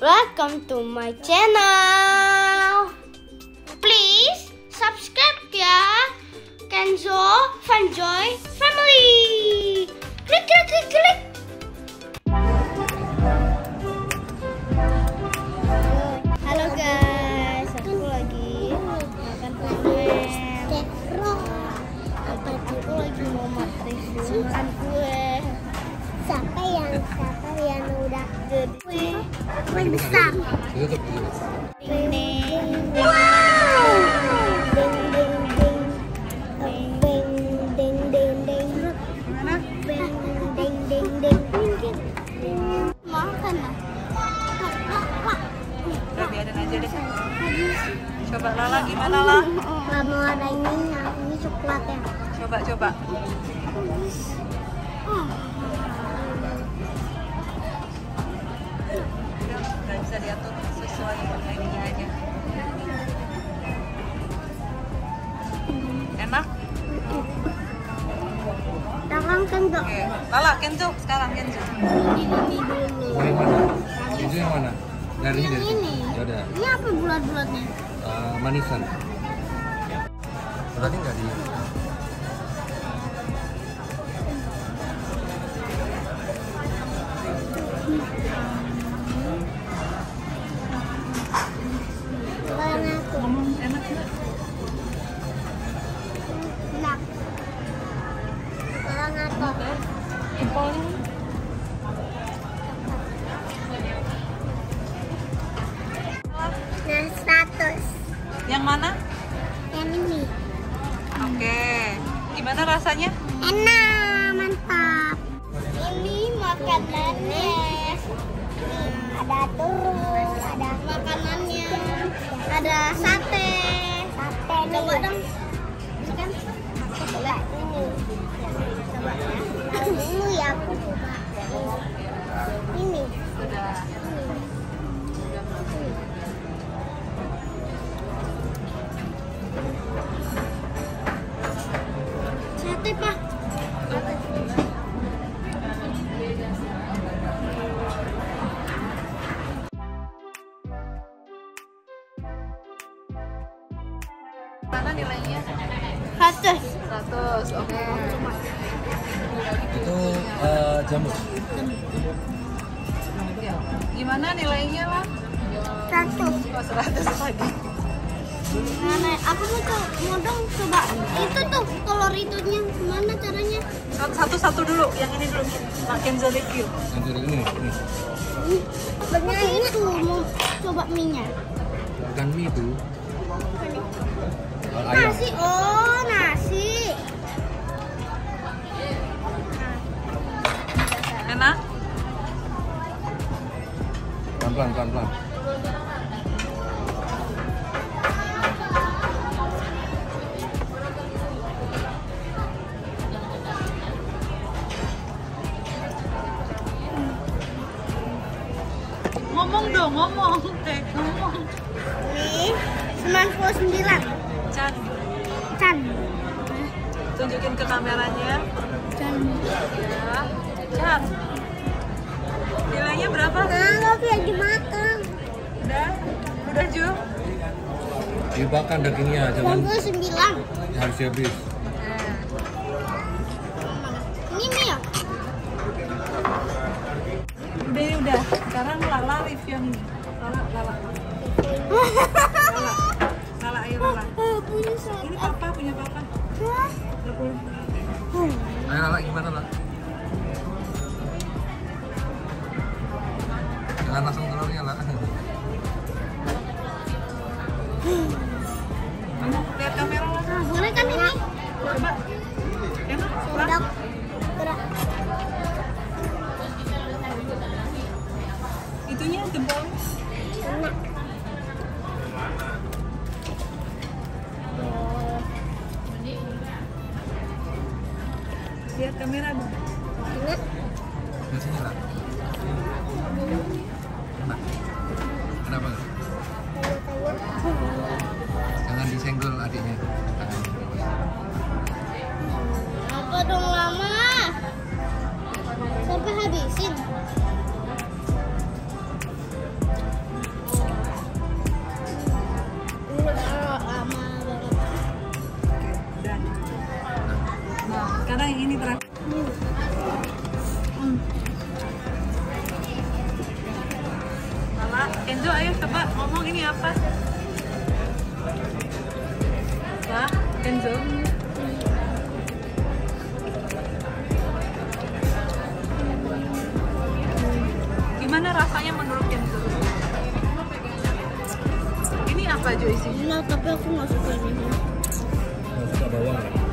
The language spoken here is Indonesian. Welcome to my channel. Please subscribe ya. Kenzo Funjoy Family. Klik klik klik klik. Halo guys, aku lagi makan kue. Aku lagi mau makan kue. Siapa yang udah gede? Kue besar. Wow. Ding ding ding. Ding ding ding ding. Ding ding ding ding. Mau kan? Biarin aja deh. Coba Lala gimana lah? Kamu ada ini coklat ya? Coba. Bisa diatur sesuai ini aja. Enak? Sekarang Kenzo. Lala, Kenzo sekarang Kenzo. Kenzo yang mana? Dari sini. Ini apa bulat-bulatnya? Manisan. Berarti nggak di. Nah, status. Yang mana? Yang ini. Oke. Gimana rasanya? Enak, mantap. Ini makanannya. Ada telur, ada makanannya, ada sate. Coba dong. Coba ini. Dulu ya aku coba ini. Sate Pak. Mana nilainya? 100. Oke. Itu jamur. Gimana nilainya lah? 100 lagi. Mana? Aku mau dong coba. Itu tuh telur itunya gimana caranya? Satu dulu, yang ini dulu. Makin zodiac. Ini. Benar itu mau coba minyak. Bukan mie itu. Nasi, nasi. Enak? Pelan-pelan. Ngomong. Ini 99. Chan. Tunjukin ke kameranya. Chan. Nilainya berapa? Kalau kayak dimakan. Udah Ju. Dimakan dagingnya, jangan. 9. Harus habis. Ini nih ya. Udah. Sekarang Lala review nih. Lala. Ini punya papa. Ayo Lala gimana lah? Jangan langsung telurnya lah. Kamu lihat kamera lah. Boleh kan ini? Coba. Enak? Sedap. Itunya jempol. Enak. Lihat kamera Bu. Enak. Rasanya enak. Kenapa? Jangan disenggol adiknya. Apa dong lama? Sampai habisin. Kenzo, ayo coba ngomong ini apa? Wah, Kenzo. Gimana rasanya menurut Kenzo? Ini apa Jo isinya? Tapi aku nggak suka ini. Nggak suka bawang.